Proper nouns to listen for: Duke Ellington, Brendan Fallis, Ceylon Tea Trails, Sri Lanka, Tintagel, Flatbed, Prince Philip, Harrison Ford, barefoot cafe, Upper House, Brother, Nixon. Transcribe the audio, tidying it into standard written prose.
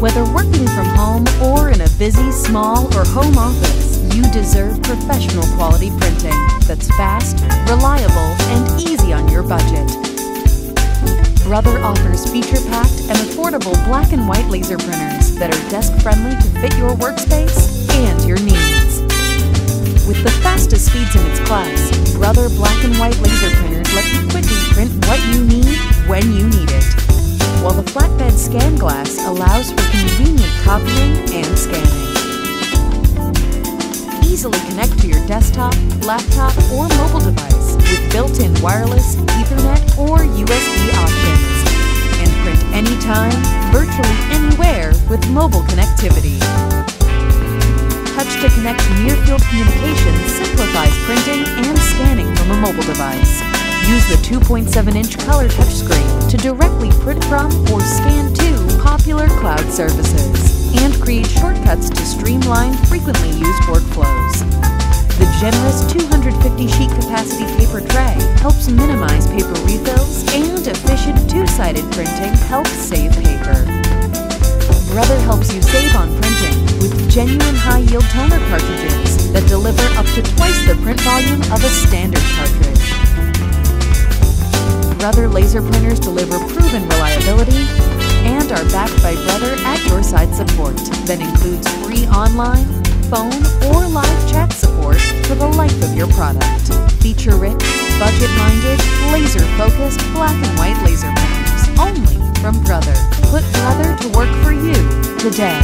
Whether working from home or in a busy, small, or home office, you deserve professional quality printing that's fast, reliable, and easy on your budget. Brother offers feature-packed and affordable black and white laser printers that are desk-friendly to fit your workspace and your needs. With the fastest speeds in its class, Brother black and white laser printers let you quickly print what you need when you need it, while the flatbed scan glass allows for convenient copying and scanning. Easily connect to your desktop, laptop, or mobile device with built-in wireless, Ethernet, or USB options, and print anytime, virtually anywhere with mobile connectivity. Touch-to-connect near-field communication simplifies printing and scanning from a mobile device. Use the 2.7-inch color touchscreen to directly print from or scan to popular cloud services and create shortcuts to streamline frequently used workflows. The generous 250-sheet capacity paper tray helps minimize paper refills, and efficient two-sided printing helps save paper. Brother helps you save on printing with genuine high-yield toner cartridges that deliver up to twice the print volume of a standard cartridge. Brother laser printers deliver proven reliability and are backed by Brother at your side support that includes free online, phone, or live chat support for the life of your product. Feature-rich, budget-minded, laser-focused black and white laser printers only from Brother. Put Brother to work for you today.